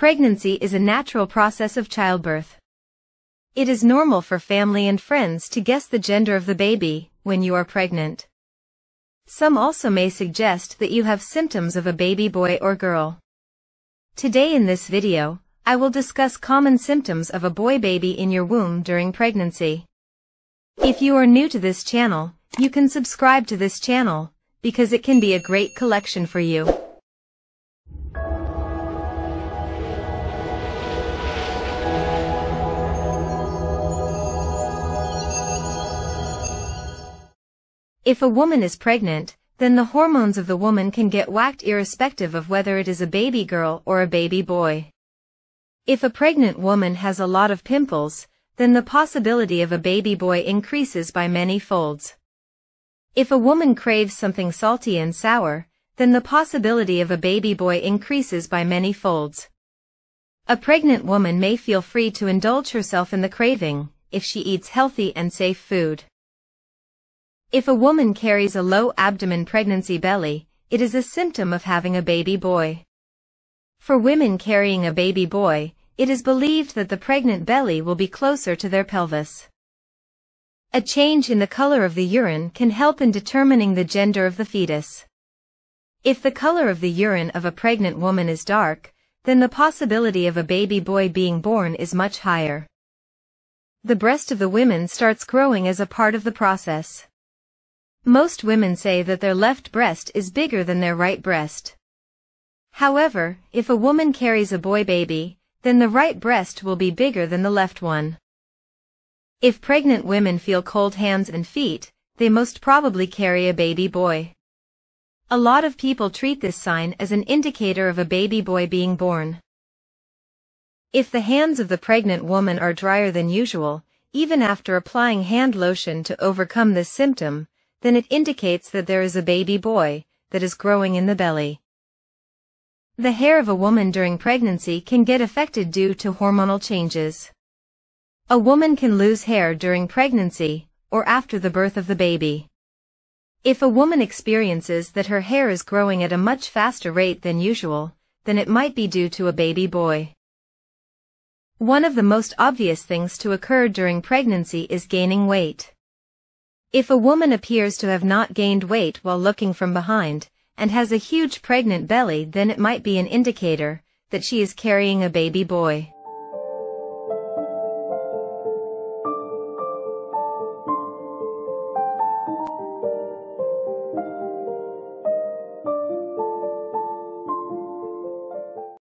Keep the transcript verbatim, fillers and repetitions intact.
Pregnancy is a natural process of childbirth. It is normal for family and friends to guess the gender of the baby when you are pregnant. Some also may suggest that you have symptoms of a baby boy or girl. Today in this video, I will discuss common symptoms of a boy baby in your womb during pregnancy. If you are new to this channel, you can subscribe to this channel, because it can be a great collection for you. If a woman is pregnant, then the hormones of the woman can get whacked irrespective of whether it is a baby girl or a baby boy. If a pregnant woman has a lot of pimples, then the possibility of a baby boy increases by many folds. If a woman craves something salty and sour, then the possibility of a baby boy increases by many folds. A pregnant woman may feel free to indulge herself in the craving, if she eats healthy and safe food. If a woman carries a low abdomen pregnancy belly, it is a symptom of having a baby boy. For women carrying a baby boy, it is believed that the pregnant belly will be closer to their pelvis. A change in the color of the urine can help in determining the gender of the fetus. If the color of the urine of a pregnant woman is dark, then the possibility of a baby boy being born is much higher. The breast of the women starts growing as a part of the process. Most women say that their left breast is bigger than their right breast. However, if a woman carries a boy baby, then the right breast will be bigger than the left one. If pregnant women feel cold hands and feet, they most probably carry a baby boy. A lot of people treat this sign as an indicator of a baby boy being born. If the hands of the pregnant woman are drier than usual, even after applying hand lotion to overcome this symptom, then it indicates that there is a baby boy that is growing in the belly. The hair of a woman during pregnancy can get affected due to hormonal changes. A woman can lose hair during pregnancy or after the birth of the baby. If a woman experiences that her hair is growing at a much faster rate than usual, then it might be due to a baby boy. One of the most obvious things to occur during pregnancy is gaining weight. If a woman appears to have not gained weight while looking from behind, and has a huge pregnant belly, then it might be an indicator that she is carrying a baby boy.